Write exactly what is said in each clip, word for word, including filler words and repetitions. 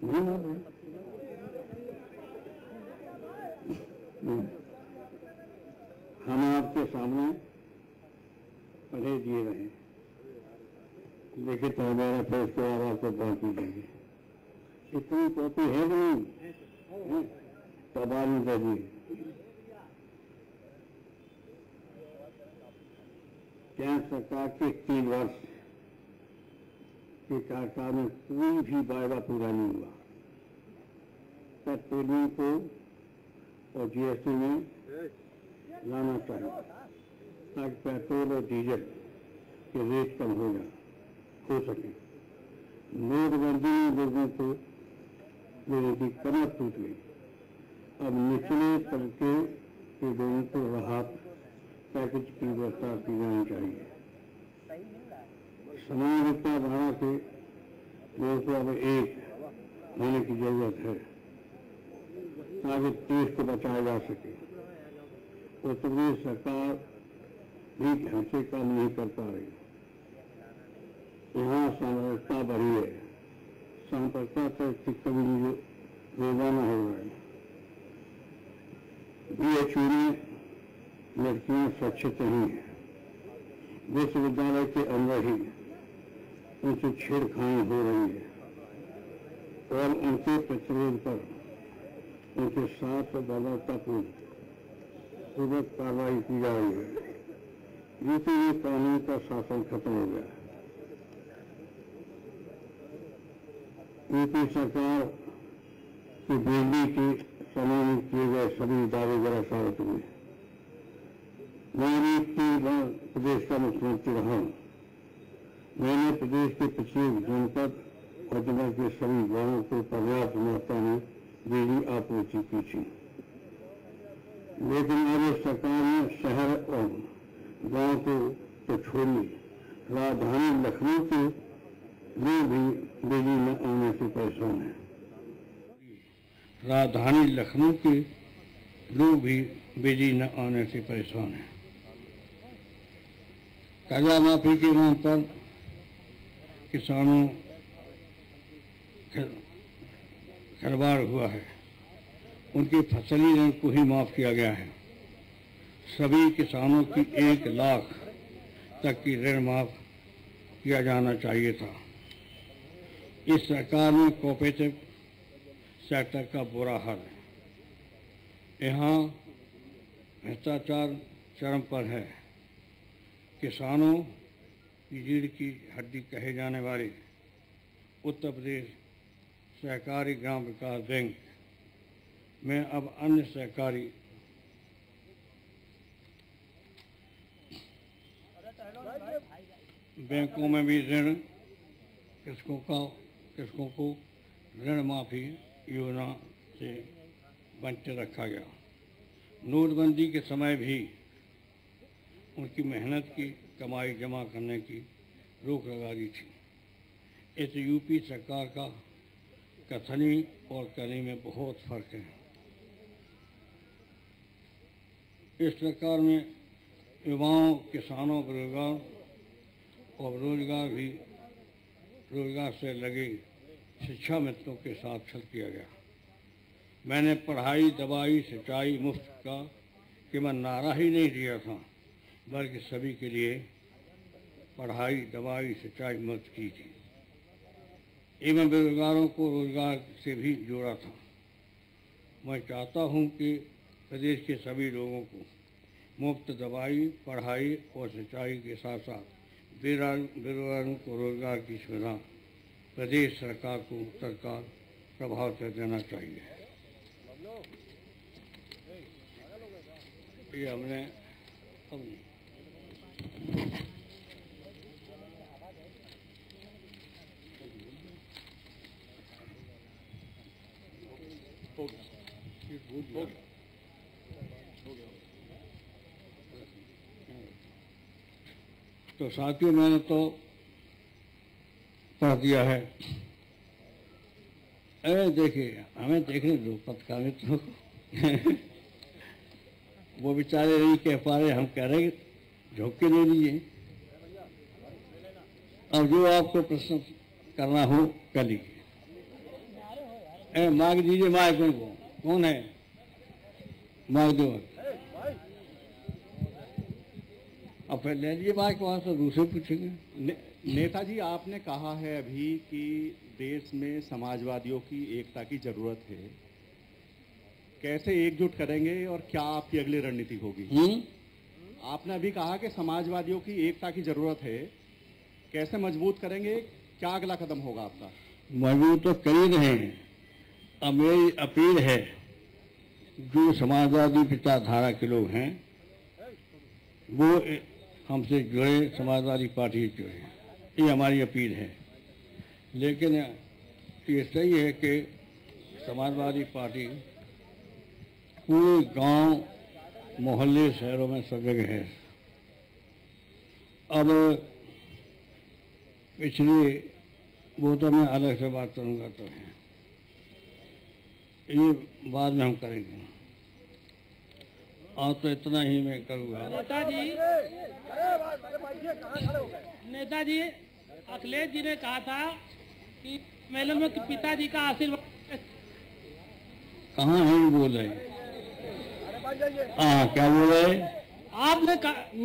हम आपके सामने पढ़े दिए रहे, लेकिन हमारा फेस के बाद आपको बाकी देंगे। इतनी कॉपी है नहीं तबाही दे। केंद्र सरकार के तीन वर्ष के कार्यकाल में कोई भी वायदा पूरा नहीं हुआ। पेट्रोलियम को और जीएसटी में लाना चाहिए ताकि पेट्रोल और डीजल के रेट कम हो जाए हो सके। नोटबंदी में लोगों को लोगों की कमर टूट गई। अब निचले तबके के लोगों को राहत पैकेज की व्यवस्था की जानी चाहिए। समान वित्ता भाड़ा के लोगों को अब एक होने की जरूरत है ताकि देश को बचाया जा सके। उत्तर प्रदेश सरकार भी ढंग से काम नहीं कर पा रही। यहाँ सामरसता बढ़ी है, सामरसता तक कभी रोजाना हो रहा है। बीएचयू में लड़कियां सुरक्षित नहीं है। विश्वविद्यालय के अंदर ही उनसे छेड़खानी हो रही है और उनके प्रतिरोध पर उनके साथ बलपूर्वक कार्रवाई की जा रही है। यूपी में कानून का शासन खत्म हो गया। यूपी सरकार की बिजली के समय में किए गए सभी दावे गलत साबित हुए। मैं तीन बार प्रदेश का मुख्यमंत्री रहा हूँ। मैंने प्रदेश के प्रत्येक जनपद और जनपद के सभी गांवों को पर्याप्त मात्रा में बिजली आपूर्ति की थी, लेकिन मेरे सरकार ने शहर और गांव को तो छोड़ने राजधानी लखनऊ के लिए भी बिजली न आने से परेशान है। राजधानी लखनऊ के लोग भी बिजली न आने से परेशान है। कर्जा माफी के नाम पर किसानों खरवार हुआ है। उनकी फसली ऋण को ही माफ किया गया है। सभी किसानों की एक लाख तक की ऋण माफ किया जाना चाहिए था। इस सरकार में कोऑपरेटिव सेक्टर का बुरा हाल है। यहाँ भ्रष्टाचार चरम पर है। किसानों की रीढ़ की हड्डी कहे जाने वाले उत्तर प्रदेश सहकारी ग्राम विकास बैंक में अब अन्य सहकारी बैंकों में भी ऋण किसकों का किसकों को ऋण माफी योजना से वंचित रखा गया। नोटबंदी के समय भी उनकी मेहनत की कमाई जमा करने की रोक लगा दी थी। इस यूपी सरकार का कथनी और करनी में बहुत फर्क है। इस सरकार में युवाओं, किसानों, बेरोजगार और रोजगार भी रोजगार से लगे शिक्षा मित्रों के साथ छल किया गया। मैंने पढ़ाई, दवाई, सिंचाई मुफ्त का कि मैं नारा ही नहीं दिया था, बल्कि सभी के लिए पढ़ाई, दवाई, सिंचाई मुफ्त की थी एवं बेरोजगारों को रोजगार से भी जोड़ा था। मैं चाहता हूं कि प्रदेश के सभी लोगों को मुफ्त दवाई, पढ़ाई और सिंचाई के साथ साथ बेरोजगारों को रोजगार की सुविधा प्रदेश सरकार को सरकार प्रभाव से देना चाहिए। ये हमने अब तो साथियों, मैंने तो पढ़ दिया है। अरे देखिए, हमें देखने दो पत्रकारित तो वो बेचारे नहीं कह पा रहे, हम कह रहे झोंक के ले लीजिए। अब जो आपको प्रश्न करना हो कर लीजिए। ए मांग दीजिए माइक को, कौन है मांग दो अब ले लीजिए माइक, वहाँ से दूसरे पूछेंगे। ने, नेताजी आपने कहा है अभी कि देश में समाजवादियों की एकता की जरूरत है, कैसे एकजुट करेंगे और क्या आपकी अगली रणनीति होगी? आपने अभी कहा कि समाजवादियों की एकता की जरूरत है, कैसे मजबूत करेंगे, क्या अगला कदम होगा आपका? मजबूत तो कर ही रहे हैं। अब मेरी अपील है जो समाजवादी विचारधारा के लोग हैं वो हमसे जुड़े, समाजवादी पार्टी से जुड़े, ये हमारी अपील है। लेकिन ये सही है कि समाजवादी पार्टी पूरे गांव, मोहल्ले, शहरों में सब जगह है। अब इसलिए वो तो मैं अलग से बात करूँगा, तो है ये बाद में हम करेंगे, और तो इतना ही मैं करूँगा। नेताजी नेताजी अखिलेश जी ने कहा था कि मेले में पिताजी का आशीर्वाद कहाँ है, बोल रहे हाँ क्या बोल रहे? आपने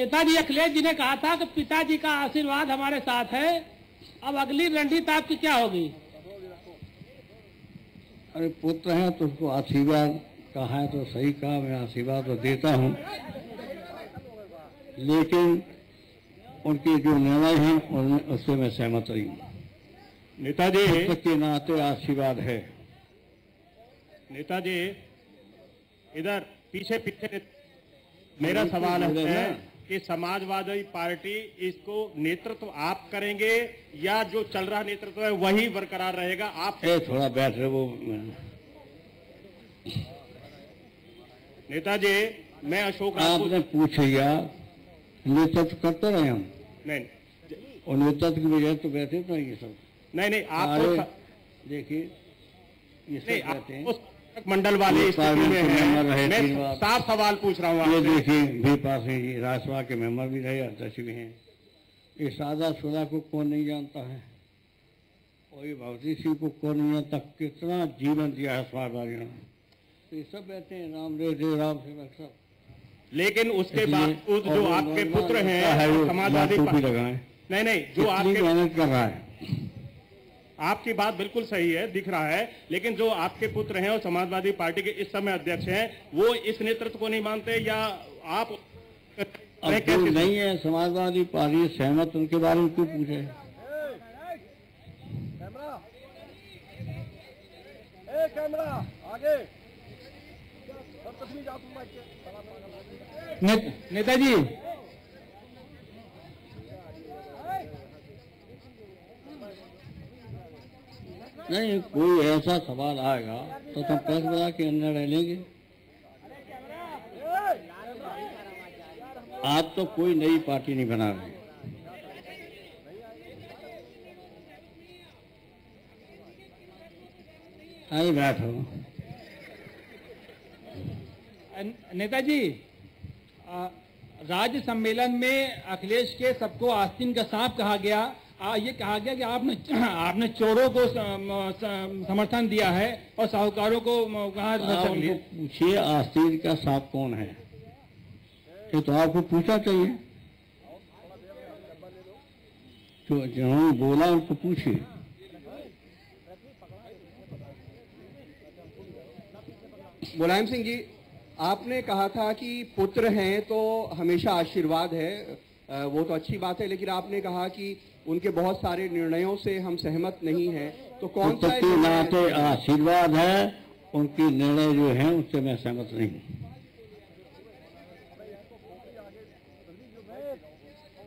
नेताजी अखिलेश जी ने कहा था कि पिताजी का आशीर्वाद हमारे साथ है, अब अगली रणनीति आपकी क्या होगी? अरे पुत्र है तो उसको आशीर्वाद कहा है तो सही कहा, मैं आशीर्वाद तो देता हूँ, लेकिन उनके जो निर्णय हैं उन उससे मैं सहमत रही हूँ। नेताजी के नाते आशीर्वाद है। नेताजी इधर पीछे पीछे मेरा सवाल है कि समाजवादी पार्टी इसको नेतृत्व आप करेंगे या जो चल रहा नेतृत्व है वही बरकरार रहेगा? आप ए, थोड़ा बैठ रहे वो। नेताजी मैं अशोक, आपने पूछे या नेतृत्व करते रहे हम, नहीं और नेतृत्व की वजह तो बैठे तो ये सब नहीं नहीं आप देखिए मंडल वाले मैं साफ सवाल पूछ रहा हूँ। ये देखिए भी पास है, ये राज्यसभा के मेंबर भी रहे, अध्यक्ष भी हैं, ये सादा सुधा को कौन नहीं जानता है, और ये भगवती सिंह को कौन नहीं जानता, कितना जीवन दिया है समाजवादियों ने, तो ये सब बैठे हैं राम देव राम सेवक सब। लेकिन उसके बाद जो आपके पुत्र हैं समाजवादी लगाए नहीं नहीं जो आपकी मेहनत कर रहा है, आपकी बात बिल्कुल सही है, दिख रहा है, लेकिन जो आपके पुत्र हैं और समाजवादी पार्टी के इस समय अध्यक्ष हैं वो इस नेतृत्व को नहीं मानते या आप तो नहीं है? समाजवादी पार्टी सहमत, उनके बारे में क्यों पूछे? ने, नेताजी नहीं कोई ऐसा सवाल आएगा तो तुम पैसे बता के अंदर रह लेंगे। आप तो कोई नई पार्टी नहीं बना रहे, आई बैठो। नेताजी राज्य सम्मेलन में अखिलेश के सबको आस्तीन का सांप कहा गया, आ, ये कहा गया कि आपने आपने चोरों को समर्थन दिया है और साहूकारों को कहा। पूछिए आस्तीन का सांप कौन है, ये तो आपको पूछना चाहिए, तो जिन्होंने बोला उनको पूछिए। मुलायम सिंह जी आपने कहा था कि पुत्र हैं तो हमेशा आशीर्वाद है, वो तो अच्छी बात है, लेकिन आपने कहा कि उनके बहुत सारे निर्णयों से हम सहमत नहीं हैं, तो कौन सा नाते आशीर्वाद है, उनके निर्णय जो हैं उससे मैं सहमत नहीं हूँ।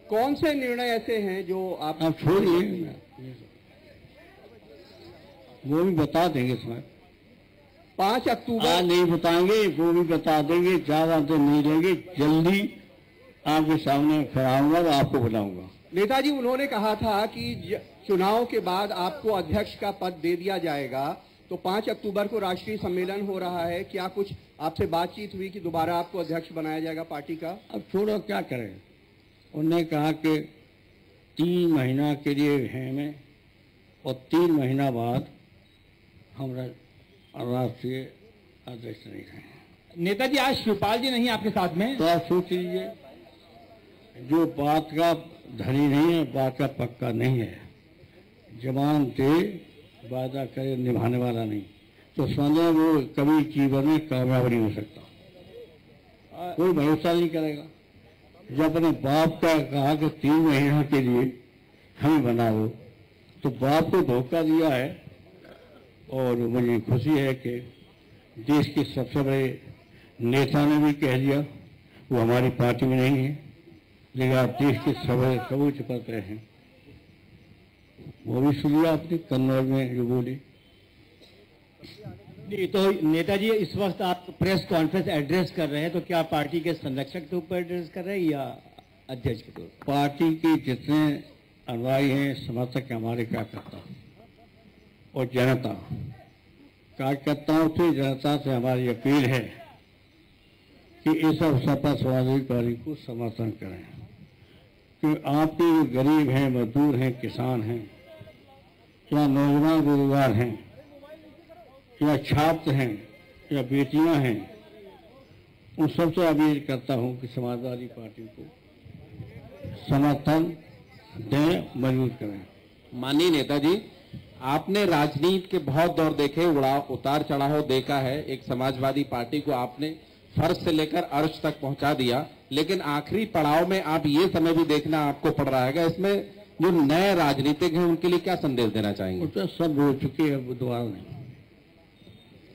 कौन से निर्णय ऐसे हैं जो आप आप छोड़िए, वो भी बता देंगे इसमें। पाँच अक्टूबर नहीं बताएंगे, वो भी बता देंगे, ज्यादा तो नहीं देंगे, जल्दी आपके सामने खड़ा और आपको बुलाऊंगा। नेताजी उन्होंने कहा था कि चुनाव के बाद आपको अध्यक्ष का पद दे दिया जाएगा, तो पाँच अक्टूबर को राष्ट्रीय सम्मेलन हो रहा है, क्या कुछ आपसे बातचीत हुई कि दोबारा आपको अध्यक्ष बनाया जाएगा पार्टी का? अब छोड़ो क्या करें, उन्होंने कहा कि तीन महीना के लिए हैं मैं और तीन महीना बाद हम राष्ट्रीय अध्यक्ष नहीं है। नेताजी आज शिवपाल जी नहीं आपके साथ में, तो आप सोच लीजिए, जो बात का धनी नहीं है, बात का पक्का नहीं है, जवान दे वादा करे निभाने वाला नहीं, तो समझे वो कभी जीवन में कामयाब नहीं हो सकता, कोई भरोसा नहीं करेगा। जब अपने बाप का कहा कि तीन महीनों के लिए हमें बनाओ, तो बाप को धोखा दिया है। और मुझे खुशी है कि देश के सबसे बड़े नेता ने भी कह दिया, वो हमारी पार्टी में नहीं है, लेकिन आप देश के सबसे सर्वोच्च पद पर हैं। वो भी सुनिए आपने कन्नौज में जो बोले। जी, तो नेताजी इस वक्त आप प्रेस कॉन्फ्रेंस एड्रेस कर रहे हैं, तो क्या पार्टी के संरक्षक के ऊपर एड्रेस कर रहे हैं या अध्यक्ष के तौर पर? पार्टी के जितने अनुयायी हैं, समर्थक हमारे कार्यकर्ता और जनता, कार्यकर्ताओं से जनता से हमारी अपील है कि इस अवसर पर सामाजिक कार्य को समर्थन करें, कि आपके जो गरीब हैं, मजदूर हैं, किसान हैं, या नौजवान बेरोजगार हैं, या छात्र हैं, या बेटियां हैं, उन सबसे अपील करता हूं कि समाजवादी पार्टी को समर्थन दें, मजबूत करें। माननीय नेताजी, आपने राजनीति के बहुत दौर देखे, उड़ाव उतार चढ़ाव देखा है, एक समाजवादी पार्टी को आपने फर्श से लेकर अर्श तक पहुंचा दिया, लेकिन आखिरी पड़ाव में आप ये समय भी देखना आपको पड़ रहा है, इसमें जो नए राजनीतिक हैं उनके लिए क्या संदेश देना चाहेंगे? तो सब हो चुके हैं, बुधवार में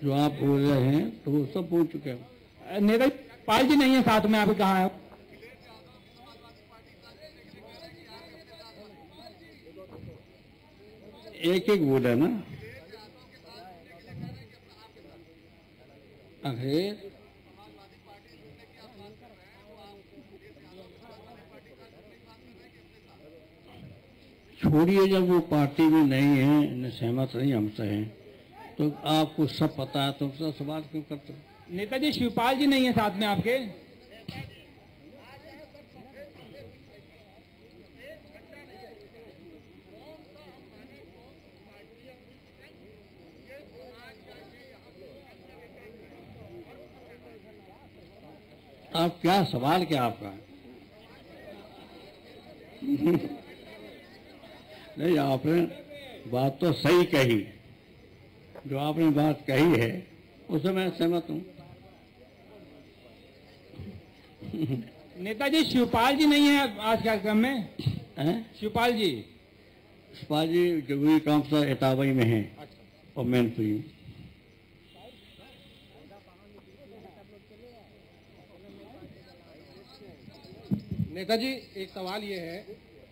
जो आप बोल रहे हैं तो वो सब बोल चुके हैं। नेता पाल जी नहीं है साथ में, आप कहाँ हैं? एक एक बोला ना, अरे छोड़िए, जब वो पार्टी में नहीं है, न सहमत नहीं हमसे हैं, तो आपको सब पता है, तुम सब सवाल क्यों करते हो? नेताजी शिवपाल जी नहीं है साथ में आपके, आप क्या सवाल क्या आपका? नहीं, आपने बात तो सही कही, जो आपने बात कही है उससे मैं सहमत हूँ। नेताजी शिवपाल जी नहीं है आज कार्यक्रम में, हैं? शिवपाल जी शिवपाल जी जरूरी काम से इतावई में हैं। अच्छा। और मैनपुरी नेताजी, एक सवाल ये है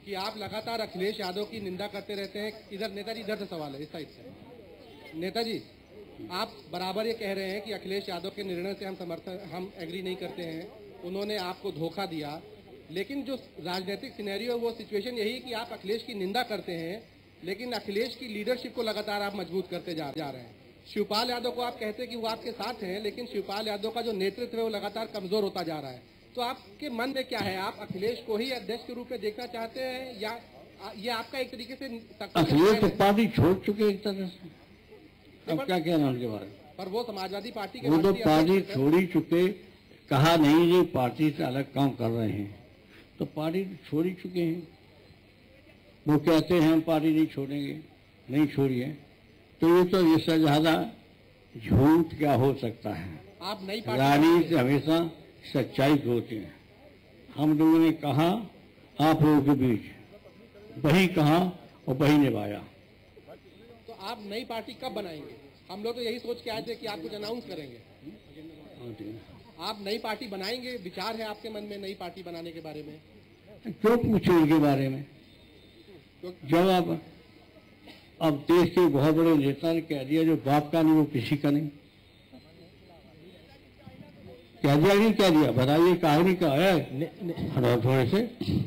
कि आप लगातार अखिलेश यादव की निंदा करते रहते हैं। इधर नेताजी, इधर से सवाल है, इस साइड से। नेताजी, आप बराबर ये कह रहे हैं कि अखिलेश यादव के निर्णय से हम समर्थन हम एग्री नहीं करते हैं, उन्होंने आपको धोखा दिया, लेकिन जो राजनीतिक सिनेरियो वो सिचुएशन यही कि आप अखिलेश की निंदा करते हैं, लेकिन अखिलेश की लीडरशिप को लगातार आप मजबूत करते जा रहे हैं। शिवपाल यादव को आप कहते हैं कि वो आपके साथ हैं, लेकिन शिवपाल यादव का जो नेतृत्व है वो लगातार कमजोर होता जा रहा है, तो आपके मन में क्या है? आप अखिलेश को ही अध्यक्ष के रूप में देखना चाहते हैं या ये आपका एक तरीके से अखिलेश पार्टी छोड़ चुके एक तरह से? अब क्या कहना उनके बारे में? पर वो समाजवादी पार्टी के, वो तो पार्टी छोड़ी चुके, कहा नहीं ये पार्टी से अलग काम कर रहे हैं, तो पार्टी छोड़ी चुके हैं। वो कहते हैं हम पार्टी नहीं छोड़ेंगे, नहीं छोड़ी है, तो ये तो इससे ज्यादा झूठ क्या हो सकता है? आप नई राजनीति से हमेशा सच्चाई होती है। हम लोगों ने कहा आप लोगों के बीच, वही कहा और वही निभाया। आप नई पार्टी कब बनाएंगे? हम लोग तो यही सोच के आए थे कि आप कुछ अनाउंस करेंगे। आप नई पार्टी बनाएंगे, विचार है आपके मन में नई पार्टी बनाने के बारे में? क्यों पूछे इनके बारे में? जब आप अब देश के बहुत बड़े नेता ने कह दिया, जो बाप का नहीं वो किसी का नहीं, कह दिया नहीं कह दिया, बताइए कहा नहीं कहा है? थोड़े से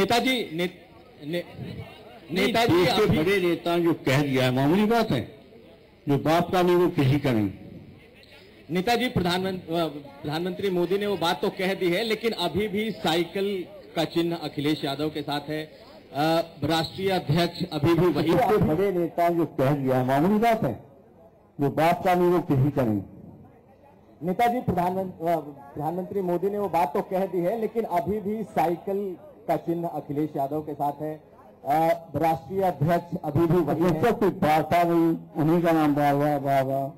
नेताजी ने... ने, नेताजी के बड़े नेता जो कह दिया है, मामूली बात है, जो बाप का नहीं वो किसी का नहीं। नेताजी, प्रधानमंत्री प्रधानमंत्री मोदी ने वो बात तो कह दी है, लेकिन अभी भी साइकिल का चिन्ह अखिलेश यादव के साथ है। राष्ट्रीय अध्यक्ष अभी भी वही बड़े नेता जो कह दिया मामूली बात है, वो बात का नहीं वो किसी का नहीं। नेताजी प्रधानमंत्री प्रधानमंत्री मोदी ने वो बात तो कह दी है, लेकिन अभी भी साइकिल का चिन्ह अखिलेश यादव के साथ है। राष्ट्रीय अध्यक्ष अभी भी वही है, कोई वार्ता नहीं, उन्हीं का नाम डाल रहा है। वाह वाह।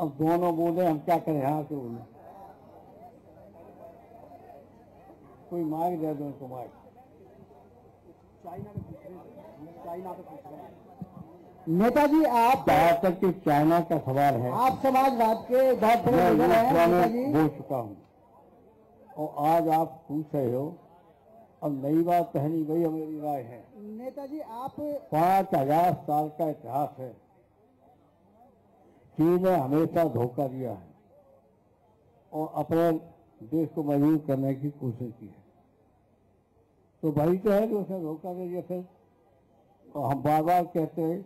अब दोनों बोले, हम क्या करें, यहाँ से बोले कोई मार्ग दे दो उनको मार्ग। नेताजी आप भारत के चाइना का सवाल है, आप समाजवाद के बहुत बड़े लीडर हैं, बोल चुका हूँ और आज आप पूछ रहे हो, अब नई बात पहनी गई हमारी राय है। नेताजी आप पाँच हजार साल का इतिहास है, चीन ने हमेशा धोखा दिया है और अपने देश को मजबूत करने की कोशिश की है, तो भाई तो है कि उसने धोखा दे दिया। फिर और हम बार बार कहते हैं,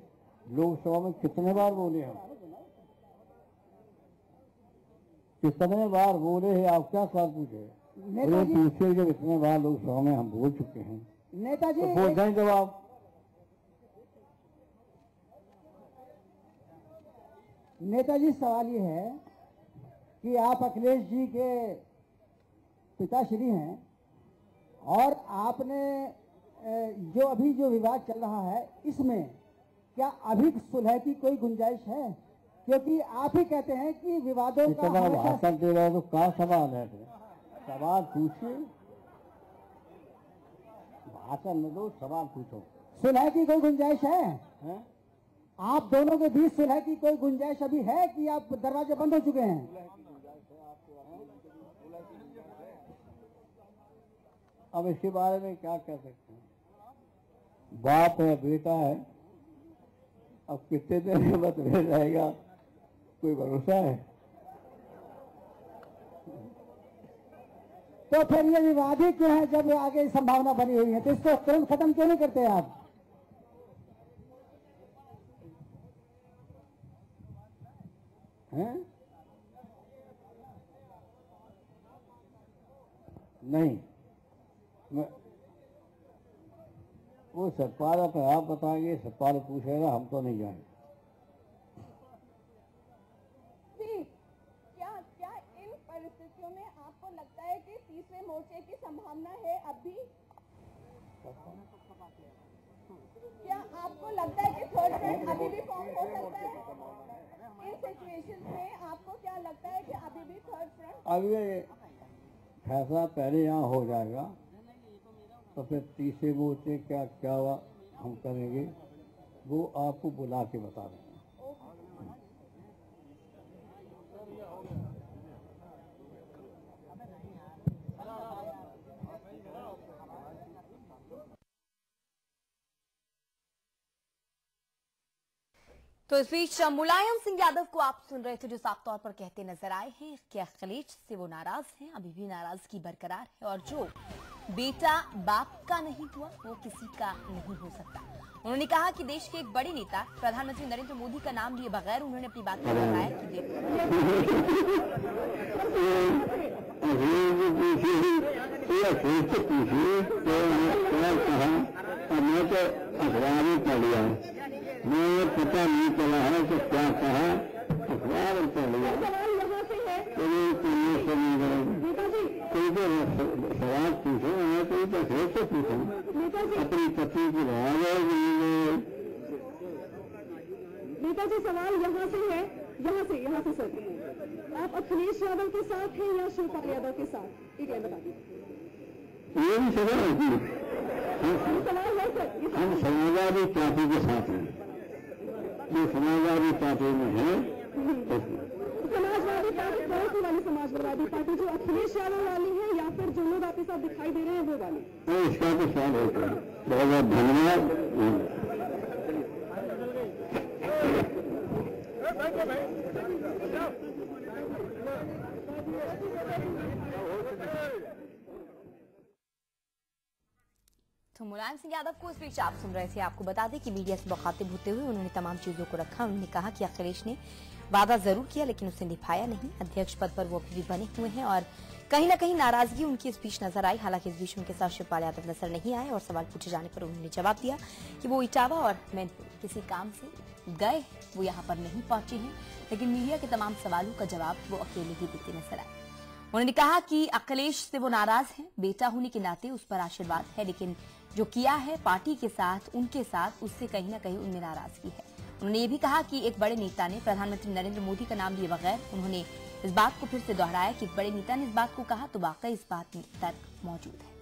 लोकसभा में कितने बार बोले हम, कितने बार बोले हैं, आप क्या सवाल पूछे। पूछे जब इतने बार लोकसभा में हम बोल चुके हैं नेताजी, तो बोल दें जवाब। नेताजी सवाल ये है कि आप अखिलेश जी के पिताश्री हैं और आपने जो अभी जो विवाद चल रहा है इसमें क्या अधिक सुलह की कोई गुंजाइश है, क्योंकि आप ही कहते हैं कि विवादों का भाषण दे रहे हो, तो क्या सवाल है, सवाल पूछिए, भाषण न दो, सवाल पूछो। सुलह की कोई गुंजाइश है, है? आप दोनों के बीच सुलह की कोई गुंजाइश अभी है कि आप दरवाजे बंद हो चुके हैं? अब इसके बारे में क्या कह सकते हैं, बाप है, बेटा है, अब कितने दिन मतभेद रहेगा, कोई भरोसा है। तो फिर ये विवाद ही क्यों है जब आगे संभावना बनी हुई है, तो इसको तुरंत खत्म क्यों नहीं करते आप? हैं? नहीं, वो सरकार अपने आप बताएंगे, सरकार पूछेगा, हम तो नहीं जाएंगे। क्या क्या इन परिस्थितियों में आपको लगता है कि तीसरे मोर्चे की संभावना है अभी? क्या आपको लगता है कि थर्ड फ्रंट अभी भी फॉर्म हो सकता है? इन सिचुएशन में आपको क्या लगता है कि अभी भी थर्ड फ्रंट? अभी फैसला पहले यहाँ हो जाएगा, तो फिर तीसरे मोर्चे क्या क्या हुआ हम करेंगे, वो आपको बुला के बता देंगे। तो इस बीच मुलायम सिंह यादव को आप सुन रहे थे, जो साफ तौर पर कहते नजर आए हैं कि अखिलेश से वो नाराज हैं, अभी भी नाराजगी बरकरार है, और जो बेटा बाप का नहीं हुआ वो किसी का नहीं हो सकता। उन्होंने कहा कि देश के एक बड़े नेता प्रधानमंत्री नरेंद्र मोदी का नाम लिए बगैर उन्होंने अपनी बात को बताया कि मुझे पता नहीं चला है कि क्या कहा, अखबार चलिए सवाल पूछो, मैं कोई तस्वीर से पूछूँ, अपनी पति की नेताजी। सवाल यहाँ से है, यहाँ से यहाँ से सर, आप अखिलेश यादव के साथ हैं या शिवपाल यादव के साथ, एक बता दीजिए। ये भी सवाल है सर, हम समाजवादी पार्टी के साथ हैं, जो समाजवादी पार्टी में है। समाजवादी पार्टी कौन सी वाली समाजवादी पार्टी, जो अखिलेश यादव वाली है या फिर जो लोग आपके साथ दिखाई दे रहे हैं वो वाली? तो इसका तो सवाल होता है। बहुत बहुत धन्यवाद। तो मुलायम सिंह यादव को इस बीच आप सुन रहे थे। आपको बता दें कि मीडिया से मुखातिब होते हुए उन्होंने तमाम चीज़ों को रखा। उन्होंने कहा कि अखिलेश ने वादा जरूर किया लेकिन उसे निभाया नहीं। अध्यक्ष पद पर वो अभी भी बने हुए हैं और कहीं ना कहीं नाराजगी उनकी इस बीच नजर आई। हालांकि इस बीच उनके साथ शिवपाल यादव नजर नहीं आए और सवाल पूछे जाने पर उन्होंने जवाब दिया कि वो इटावा और मैनपुर किसी काम से गए, वो यहाँ पर नहीं पहुंचे हैं, लेकिन मीडिया के तमाम सवालों का जवाब वो अकेले ही देते नजर आए। उन्होंने कहा कि अखिलेश से वो नाराज हैं, बेटा होने के नाते उस पर आशीर्वाद है, लेकिन जो किया है पार्टी के साथ उनके साथ उससे कहीं ना कहीं उनमें नाराजगी है। उन्होंने ये भी कहा कि एक बड़े नेता ने प्रधानमंत्री नरेंद्र मोदी का नाम लिए बगैर उन्होंने इस बात को फिर से दोहराया कि बड़े नेता ने इस बात को कहा तो वाकई इस बात में तर्क मौजूद है।